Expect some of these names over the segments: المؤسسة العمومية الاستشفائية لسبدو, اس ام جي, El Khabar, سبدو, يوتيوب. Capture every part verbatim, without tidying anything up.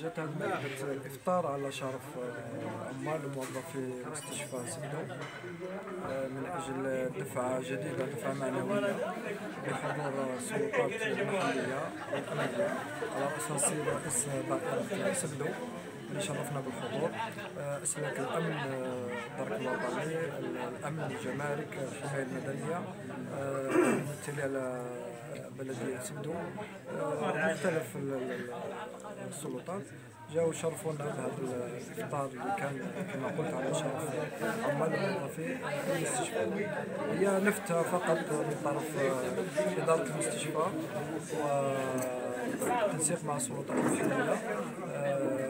جت عندنا إفطار على شرف عمال موظفي مستشفى سبدو من أجل دفعة جديدة، دفعة معنوية بحضور السلطات المحلية والأمنية على رأسها السيد رئيس دائرة سبدو اللي شرفنا بالحضور، أسلاك الأمن، الدرك الوطني، الأمن، الجمارك، الحماية المدنية، ممثلي على بلدية سبدو، مختلف السلطات جاوا شرفونا بهذا الافطار اللي كان كما قلت على شرف عمال الموظفين المستشفى. هي نفتة فقط من طرف إدارة المستشفى وتنسيق مع السلطات المحلية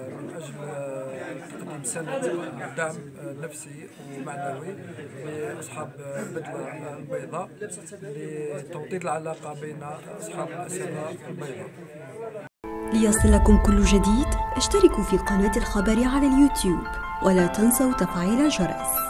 من أجل تقديم سند دعم نفسي ومعنوي لأصحاب البدلة البيضاء لتوطيد العلاقة بين أصحاب الأسرة البيضاء. ليصلكم كل جديد اشتركوا في قناة الخبر على اليوتيوب ولا تنسوا تفعيل الجرس.